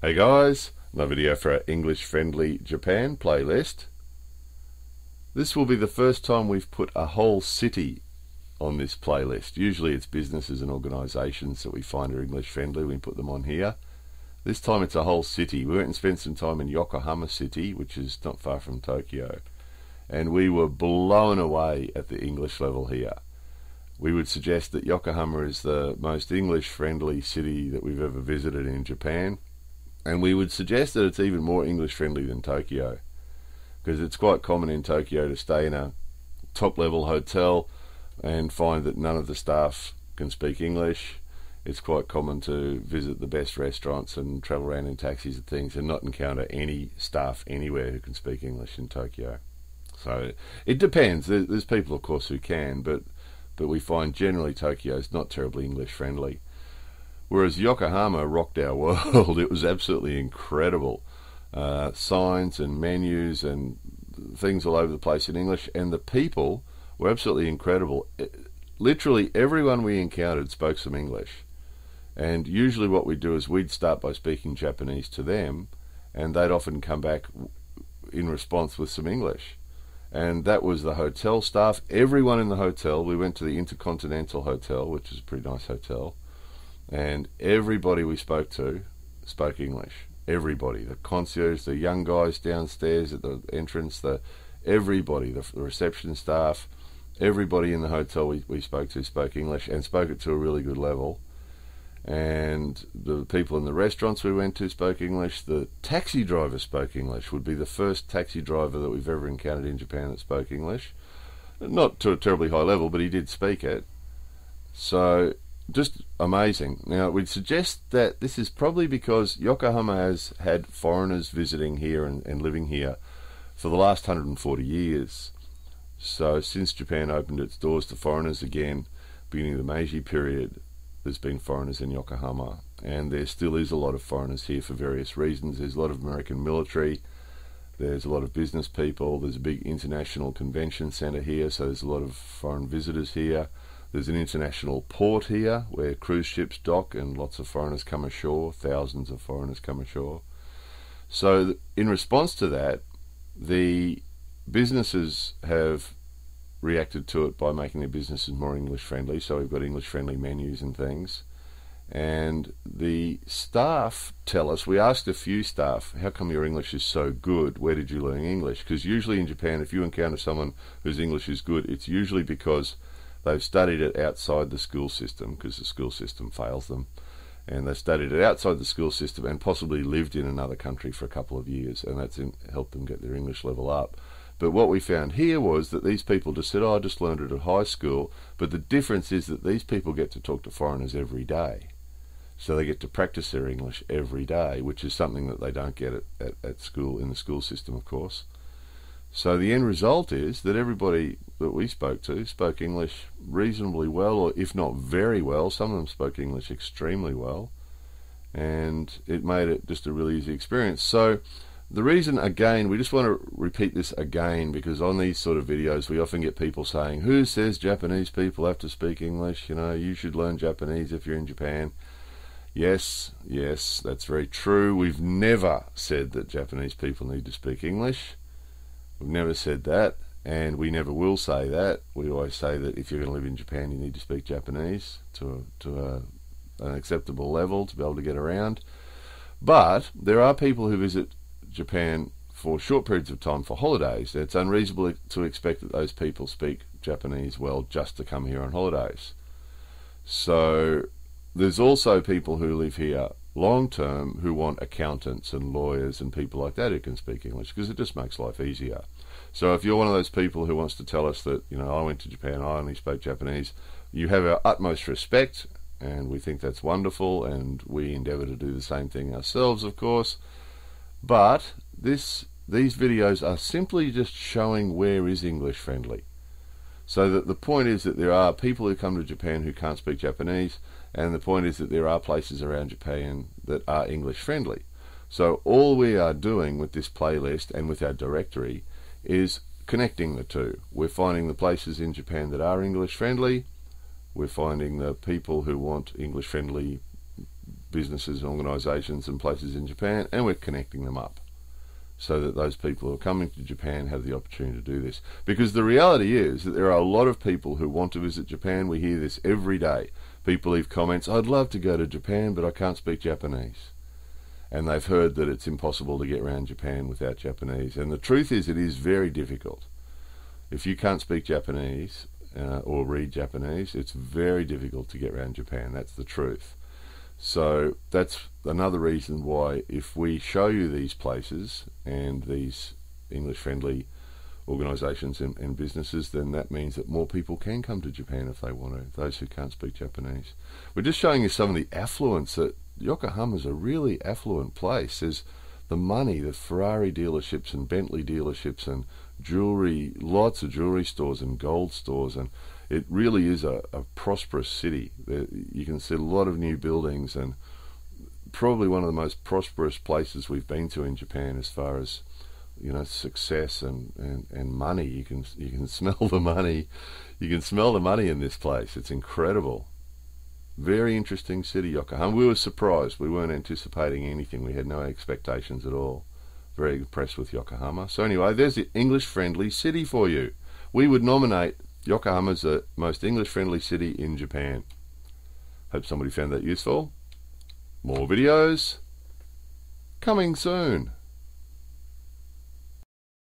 Hey guys, another video for our English Friendly Japan playlist. This will be the first time we've put a whole city on this playlist. Usually it's businesses and organisations that we find are English friendly, we put them on here. This time it's a whole city. We went and spent some time in Yokohama City, which is not far from Tokyo, and we were blown away at the English level here. We would suggest that Yokohama is the most English friendly city that we've ever visited in Japan. And we would suggest that it's even more English friendly than Tokyo, because it's quite common in Tokyo to stay in a top level hotel and find that none of the staff can speak English. It's quite common to visit the best restaurants and travel around in taxis and things and not encounter any staff anywhere who can speak English in Tokyo. So it depends. There's people, of course, who can, but we find generally Tokyo is not terribly English friendly. Whereas Yokohama rocked our world. It was absolutely incredible. Signs and menus and things all over the place in English, and the people were absolutely incredible. Literally everyone we encountered spoke some English, and usually what we'd do is we'd start by speaking Japanese to them, and they'd often come back in response with some English. And that was the hotel staff, everyone in the hotel. We went to the Intercontinental Hotel, which is a pretty nice hotel, and everybody we spoke to spoke English. Everybody, the concierge, the young guys downstairs at the entrance, everybody, the reception staff, everybody in the hotel we spoke to spoke English, and spoke it to a really good level. And the people in the restaurants we went to spoke English. The taxi driver spoke English. Would be the first taxi driver that we've ever encountered in Japan that spoke English. Not to a terribly high level, but he did speak it. So just amazing. Now, we'd suggest that this is probably because Yokohama has had foreigners visiting here and living here for the last 140 years. So since Japan opened its doors to foreigners again, beginning of the Meiji period, there's been foreigners in Yokohama, and there still is a lot of foreigners here for various reasons. There's a lot of American military, there's a lot of business people, there's a big international convention centre here, so there's a lot of foreign visitors here. There's an international port here where cruise ships dock and lots of foreigners come ashore, thousands of foreigners come ashore. So in response to that, the businesses have reacted to it by making their businesses more English friendly, so we've got English friendly menus and things. And the staff tell us, we asked a few staff, how come your English is so good? Where did you learn English? Because usually in Japan, if you encounter someone whose English is good, it's usually because they've studied it outside the school system, because the school system fails them, and they've studied it outside the school system and possibly lived in another country for a couple of years, and that's helped them get their English level up. But what we found here was that these people just said, oh, I just learned it at high school, but the difference is that these people get to talk to foreigners every day, so they get to practice their English every day, which is something that they don't get at school, in the school system, of course. So the end result is that everybody that we spoke to spoke English reasonably well, or if not very well. Some of them spoke English extremely well, and it made it just a really easy experience. So the reason, again, we just want to repeat this again, because on these sort of videos we often get people saying, who says Japanese people have to speak English? You know, you should learn Japanese if you're in Japan. Yes, that's very true. We've never said that Japanese people need to speak English. We've never said that, and we never will say that. We always say that if you're going to live in Japan, you need to speak Japanese to an acceptable level to be able to get around. But there are people who visit Japan for short periods of time for holidays. It's unreasonable to expect that those people speak Japanese well just to come here on holidays. So there's also people who live here long term who want accountants and lawyers and people like that who can speak English, because it just makes life easier. So if you're one of those people who wants to tell us that, you know, I went to Japan, I only spoke Japanese, you have our utmost respect, and we think that's wonderful, and we endeavour to do the same thing ourselves, of course. But these videos are simply just showing where is English friendly. So that the point is that there are people who come to Japan who can't speak Japanese, and the point is that there are places around Japan that are English friendly. So all we are doing with this playlist and with our directory is connecting the two. We're finding the places in Japan that are English friendly. We're finding the people who want English friendly businesses, organisations and places in Japan, and we're connecting them up so that those people who are coming to Japan have the opportunity to do this. Because the reality is that there are a lot of people who want to visit Japan. We hear this every day. People leave comments, I'd love to go to Japan, but I can't speak Japanese. And they've heard that it's impossible to get around Japan without Japanese. And the truth is, it is very difficult. If you can't speak Japanese or read Japanese, it's very difficult to get around Japan. That's the truth. So that's another reason why, if we show you these places and these English-friendly organisations and businesses, then that means that more people can come to Japan if they want to, those who can't speak Japanese. We're just showing you some of the affluence. That Yokohama's a really affluent place. There's the money, the Ferrari dealerships and Bentley dealerships and jewellery, lots of jewellery stores and gold stores, and it really is a prosperous city. You can see a lot of new buildings, and probably one of the most prosperous places we've been to in Japan as far as, you know, success and money. You can smell the money. You can smell the money in this place. It's incredible. Very interesting city, Yokohama. We were surprised. We weren't anticipating anything. We had no expectations at all. Very impressed with Yokohama. So anyway, there's the English-friendly city for you. We would nominate Yokohama is the most English-friendly city in Japan. Hope somebody found that useful. More videos coming soon.